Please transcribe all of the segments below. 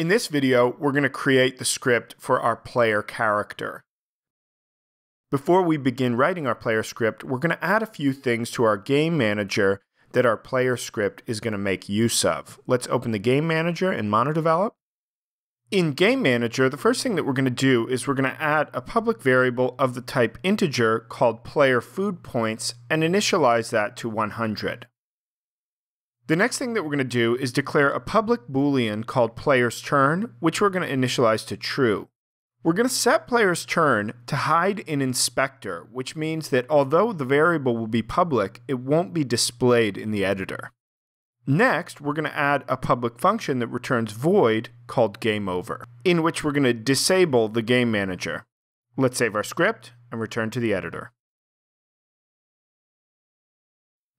In this video, we're going to create the script for our player character. Before we begin writing our player script, we're going to add a few things to our game manager that our player script is going to make use of. Let's open the game manager in MonoDevelop. In game manager, the first thing that we're going to do is we're going to add a public variable of the type integer called playerFoodPoints and initialize that to 100. The next thing that we're going to do is declare a public boolean called player'sTurn, which we're going to initialize to true. We're going to set player'sTurn to hide in inspector, which means that although the variable will be public, it won't be displayed in the editor. Next, we're going to add a public function that returns void called gameOver, in which we're going to disable the game manager. Let's save our script and return to the editor.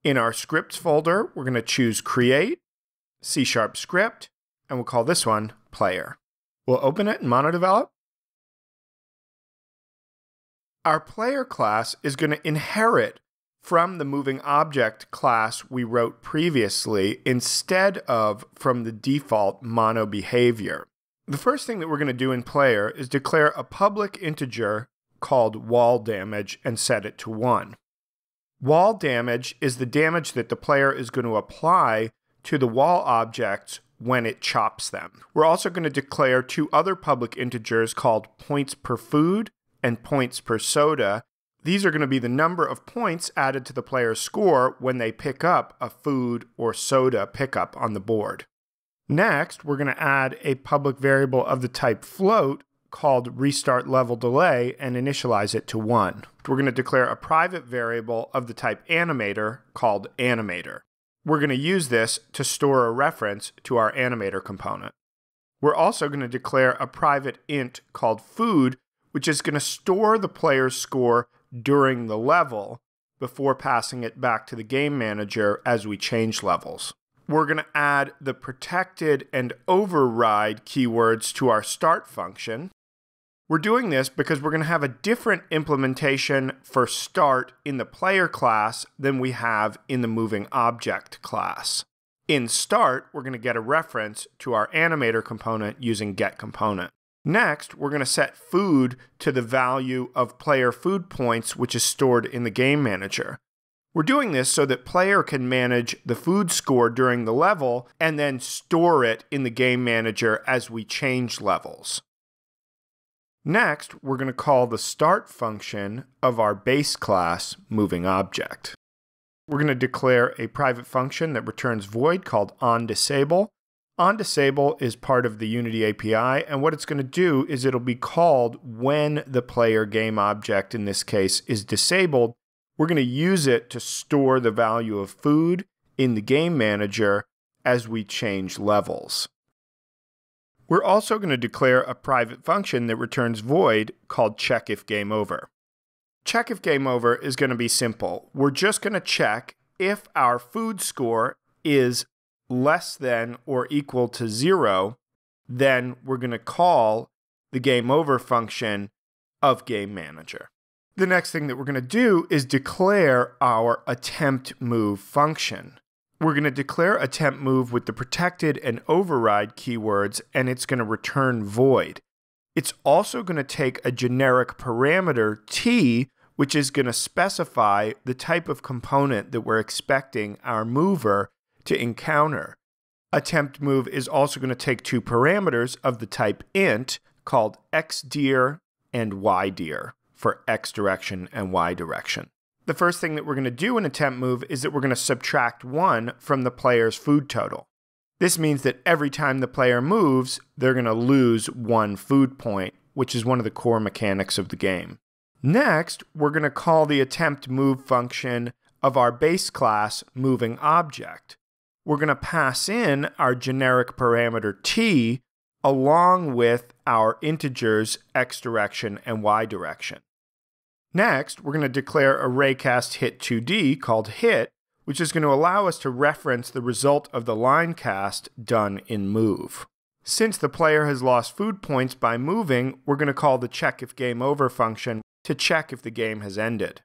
In our scripts folder, we're going to choose create, C# script, and we'll call this one player. We'll open it in MonoDevelop. Our player class is going to inherit from the MovingObject class we wrote previously instead of from the default mono behavior. The first thing that we're going to do in player is declare a public integer called WallDamage and set it to 1. WallDamage is the damage that the player is going to apply to the wall objects when it chops them. We're also going to declare two other public integers called pointsPerFood and pointsPerSoda. These are going to be the number of points added to the player's score when they pick up a food or soda pickup on the board. Next, we're going to add a public variable of the type float called restartLevelDelay and initialize it to 1. We're going to declare a private variable of the type Animator called Animator. We're going to use this to store a reference to our Animator component. We're also going to declare a private int called Food, which is going to store the player's score during the level before passing it back to the game manager as we change levels. We're going to add the protected and override keywords to our start function. We're doing this because we're going to have a different implementation for start in the player class than we have in the MovingObject class. In start, we're going to get a reference to our animator component using getComponent. Next, we're going to set food to the value of playerFoodPoints, which is stored in the game manager. We're doing this so that player can manage the food score during the level and then store it in the game manager as we change levels. Next, we're going to call the start function of our base class MovingObject. We're going to declare a private function that returns void called OnDisable. OnDisable is part of the Unity API, and what it's going to do is it'll be called when the player game object, in this case, is disabled. We're going to use it to store the value of food in the game manager as we change levels. We're also going to declare a private function that returns void called CheckIfGameOver. CheckIfGameOver is going to be simple. We're just going to check if our food score is less than or equal to 0, then we're going to call the gameOver function of game manager. The next thing that we're going to do is declare our AttemptMove function. We're going to declare AttemptMove with the protected and override keywords, and it's going to return void. It's also going to take a generic parameter t, which is going to specify the type of component that we're expecting our mover to encounter. AttemptMove is also going to take two parameters of the type int called xdir and ydir for x direction and y direction. The first thing that we're going to do in AttemptMove is that we're going to subtract 1 from the player's food total. This means that every time the player moves, they're going to lose 1 food point, which is one of the core mechanics of the game. Next, we're going to call the AttemptMove function of our base class MovingObject. We're going to pass in our generic parameter t along with our integers x direction and y direction. Next, we're going to declare a raycast hit2D called hit, which is going to allow us to reference the result of the line cast done in move. Since the player has lost food points by moving, we're going to call the checkIfGameOver function to check if the game has ended.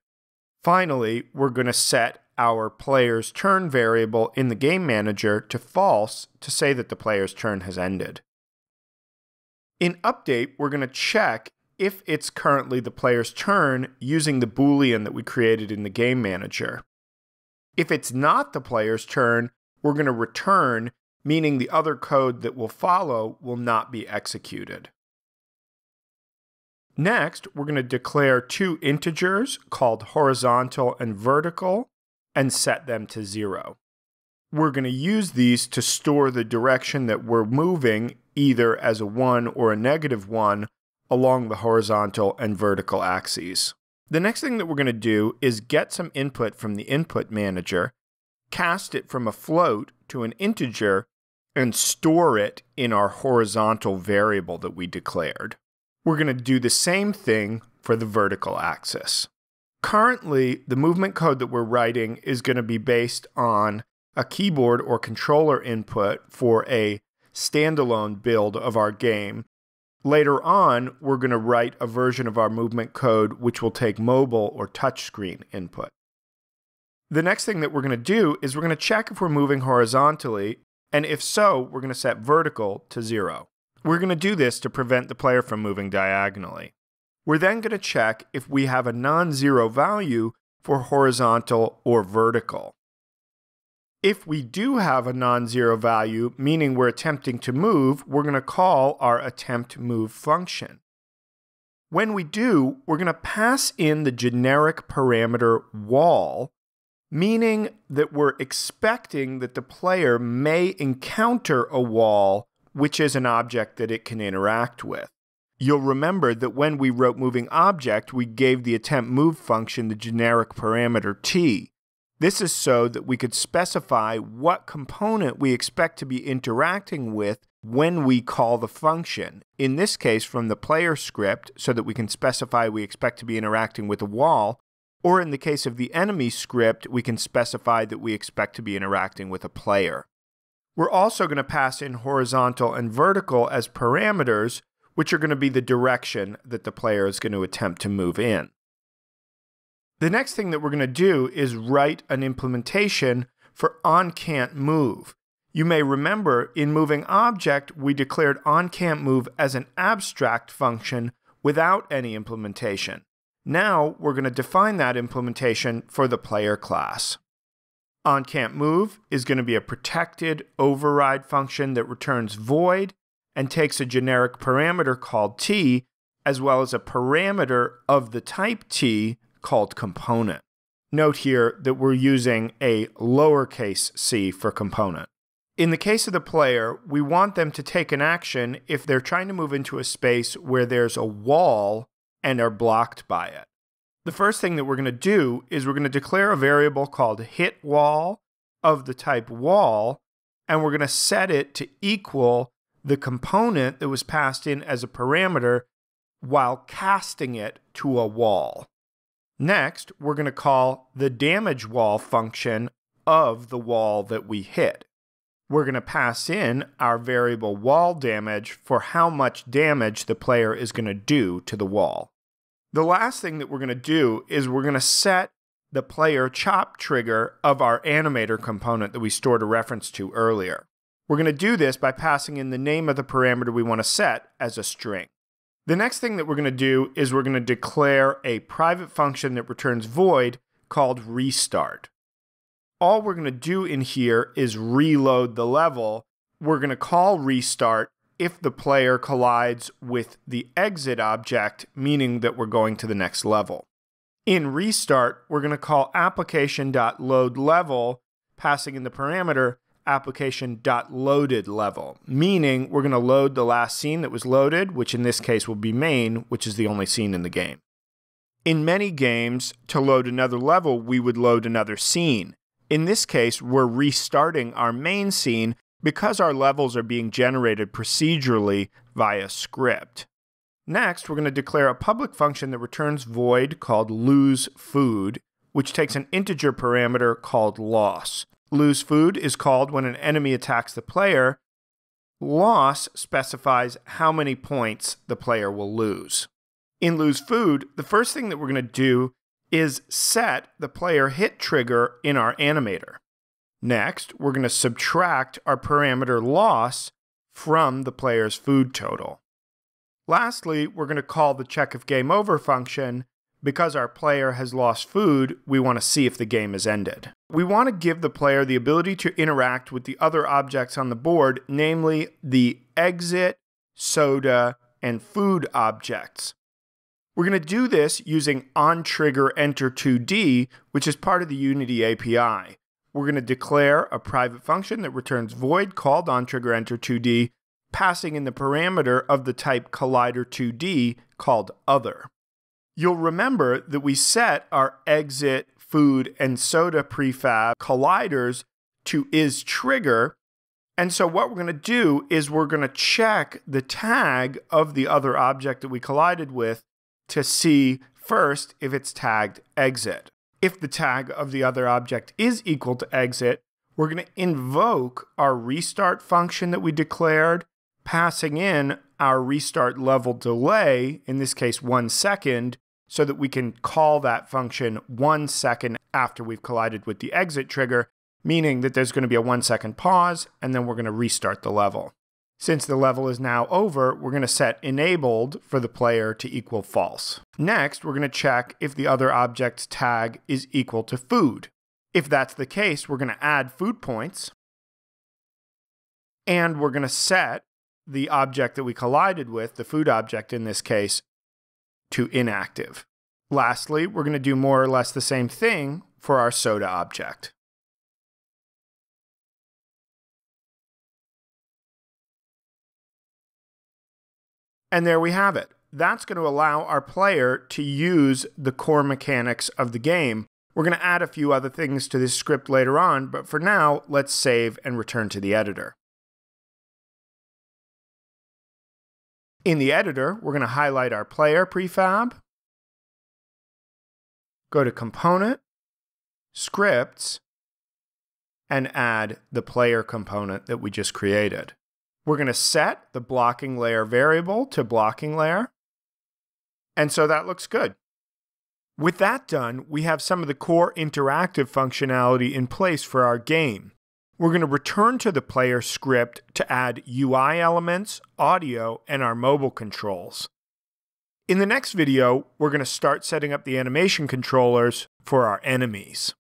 Finally, we're going to set our player's turn variable in the game manager to false to say that the player's turn has ended. In update, we're going to check if it's currently the player's turn using the Boolean that we created in the game manager. If it's not the player's turn, we're going to return, meaning the other code that will follow will not be executed. Next, we're going to declare two integers called horizontal and vertical and set them to 0. We're going to use these to store the direction that we're moving, either as a 1 or a -1, along the horizontal and vertical axes. The next thing that we're going to do is get some input from the input manager, cast it from a float to an integer, and store it in our horizontal variable that we declared. We're going to do the same thing for the vertical axis. Currently, the movement code that we're writing is going to be based on a keyboard or controller input for a standalone build of our game. Later on, we're going to write a version of our movement code which will take mobile or touchscreen input. The next thing that we're going to do is we're going to check if we're moving horizontally, and if so, we're going to set vertical to 0. We're going to do this to prevent the player from moving diagonally. We're then going to check if we have a non-zero value for horizontal or vertical. If we do have a non-zero value, meaning we're attempting to move, we're going to call our AttemptMove function. When we do, we're going to pass in the generic parameter wall, meaning that we're expecting that the player may encounter a wall, which is an object that it can interact with. You'll remember that when we wrote MovingObject, we gave the AttemptMove function the generic parameter t. This is so that we could specify what component we expect to be interacting with when we call the function, in this case from the player script, so that we can specify we expect to be interacting with a wall, or in the case of the enemy script, we can specify that we expect to be interacting with a player. We're also going to pass in horizontal and vertical as parameters, which are going to be the direction that the player is going to attempt to move in. The next thing that we're going to do is write an implementation for OnCantMove. You may remember in MovingObject, we declared OnCantMove as an abstract function without any implementation. Now we're going to define that implementation for the player class. OnCantMove is going to be a protected override function that returns void and takes a generic parameter called t, as well as a parameter of the type t called component. Note here that we're using a lowercase c for component. In the case of the player, we want them to take an action if they're trying to move into a space where there's a wall and are blocked by it. The first thing that we're going to do is we're going to declare a variable called hitWall of the type wall, and we're going to set it to equal the component that was passed in as a parameter while casting it to a wall. Next, we're going to call the damageWall function of the wall that we hit. We're going to pass in our variable WallDamage for how much damage the player is going to do to the wall. The last thing that we're going to do is we're going to set the playerChop trigger of our Animator component that we stored a reference to earlier. We're going to do this by passing in the name of the parameter we want to set as a string. The next thing that we're going to do is we're going to declare a private function that returns void called restart. All we're going to do in here is reload the level. We're going to call restart if the player collides with the exit object, meaning that we're going to the next level. In restart, we're going to call Application.loadLevel, passing in the parameter Application.loadedLevel, meaning we're going to load the last scene that was loaded, which in this case will be main, which is the only scene in the game. In many games, to load another level, we would load another scene. In this case, we're restarting our main scene because our levels are being generated procedurally via script. Next, we're going to declare a public function that returns void called loseFood, which takes an integer parameter called loss. LoseFood is called when an enemy attacks the player. Loss specifies how many points the player will lose. In LoseFood, the first thing that we're going to do is set the player hit trigger in our animator. Next, we're going to subtract our parameter loss from the player's food total. Lastly, we're going to call the CheckIfGameOver function. Because our player has lost food, we want to see if the game is ended. We want to give the player the ability to interact with the other objects on the board, namely the exit, soda, and food objects. We're going to do this using OnTriggerEnter2D, which is part of the Unity API. We're going to declare a private function that returns void called OnTriggerEnter2D, passing in the parameter of the type Collider2D called other. You'll remember that we set our exit, food, and soda prefab colliders to isTrigger. And so what we're going to do is we're going to check the tag of the other object that we collided with to see first if it's tagged exit. If the tag of the other object is equal to exit, we're going to invoke our restart function that we declared, passing in our restart level delay, in this case 1 second, so that we can call that function 1 second after we've collided with the exit trigger, meaning that there's going to be a 1 second pause, and then we're going to restart the level. Since the level is now over, we're going to set enabled for the player to equal false. Next, we're going to check if the other object's tag is equal to food. If that's the case, we're going to add food points, and we're going to set the object that we collided with, the food object in this case, to inactive. Lastly, we're going to do more or less the same thing for our soda object. And there we have it. That's going to allow our player to use the core mechanics of the game. We're going to add a few other things to this script later on, but for now, let's save and return to the editor. In the editor, we're going to highlight our player prefab, go to Component, Scripts, and add the player component that we just created. We're going to set the blocking layer variable to blocking layer, and so that looks good. With that done, we have some of the core interactive functionality in place for our game. We're going to return to the player script to add UI elements, audio, and our mobile controls. In the next video, we're going to start setting up the animation controllers for our enemies.